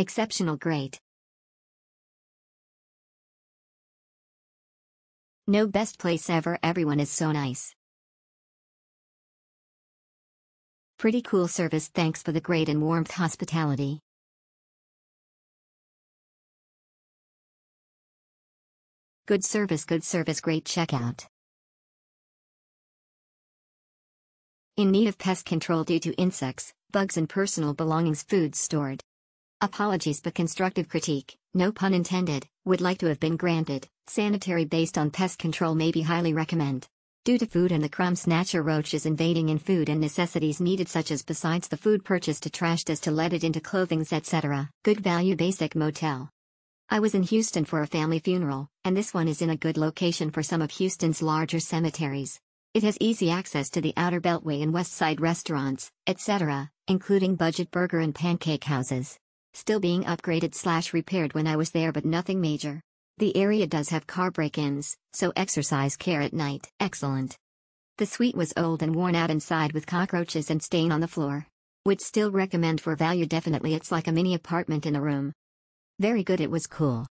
Exceptional grade. No best place ever, everyone is so nice. Pretty cool service, thanks for the great and warmth hospitality. Good service, great checkout. In need of pest control due to insects, bugs and personal belongings, food stored. Apologies but constructive critique, no pun intended, would like to have been granted. Sanitary based on pest control may be highly recommend. Due to food and the crumb snatcher roaches invading in food and necessities needed such as besides the food purchased to trashed as to let it into clothings etc. Good value basic motel. I was in Houston for a family funeral, and this one is in a good location for some of Houston's larger cemeteries. It has easy access to the Outer Beltway and West Side restaurants, etc., including budget burger and pancake houses. Still being upgraded/repaired when I was there, but nothing major. The area does have car break-ins, so exercise care at night. Excellent. The suite was old and worn out inside with cockroaches and stain on the floor. Would still recommend for value, definitely. It's like a mini apartment in a room. Very good, it was cool.